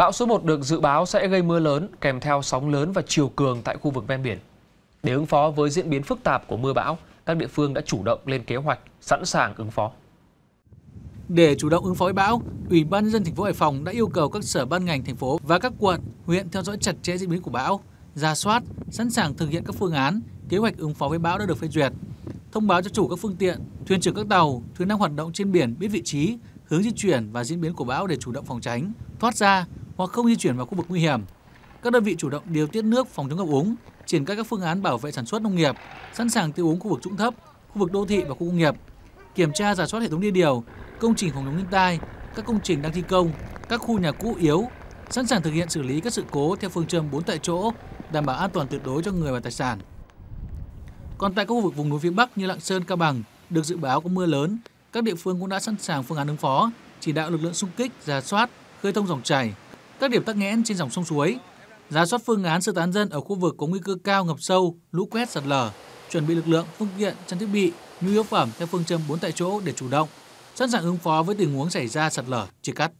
Bão số 1 được dự báo sẽ gây mưa lớn kèm theo sóng lớn và chiều cường tại khu vực ven biển. Để ứng phó với diễn biến phức tạp của mưa bão, các địa phương đã chủ động lên kế hoạch, sẵn sàng ứng phó. Để chủ động ứng phó với bão, Ủy ban nhân dân thành phố Hải Phòng đã yêu cầu các sở ban ngành thành phố và các quận, huyện theo dõi chặt chẽ diễn biến của bão, rà soát, sẵn sàng thực hiện các phương án, kế hoạch ứng phó với bão đã được phê duyệt. Thông báo cho chủ các phương tiện, thuyền trưởng các tàu, thuyền đang hoạt động trên biển biết vị trí, hướng di chuyển và diễn biến của bão để chủ động phòng tránh, thoát ra hoặc không di chuyển vào khu vực nguy hiểm. Các đơn vị chủ động điều tiết nước phòng chống ngập úng, triển khai các phương án bảo vệ sản xuất nông nghiệp, sẵn sàng tiêu úng khu vực trũng thấp, khu vực đô thị và khu công nghiệp, kiểm tra rà soát hệ thống đê điều, công trình phòng chống thiên tai, các công trình đang thi công, các khu nhà cũ yếu, sẵn sàng thực hiện xử lý các sự cố theo phương châm 4 tại chỗ, đảm bảo an toàn tuyệt đối cho người và tài sản. Còn tại các khu vực vùng núi phía Bắc như Lạng Sơn, Cao Bằng được dự báo có mưa lớn, các địa phương cũng đã sẵn sàng phương án ứng phó, chỉ đạo lực lượng xung kích, rà soát, khơi thông dòng chảy, các điểm tắc nghẽn trên dòng sông suối, rà soát phương án sơ tán dân ở khu vực có nguy cơ cao ngập sâu, lũ quét, sạt lở, chuẩn bị lực lượng, phương tiện, trang thiết bị, nhu yếu phẩm theo phương châm 4 tại chỗ để chủ động, sẵn sàng ứng phó với tình huống xảy ra sạt lở, chia cắt.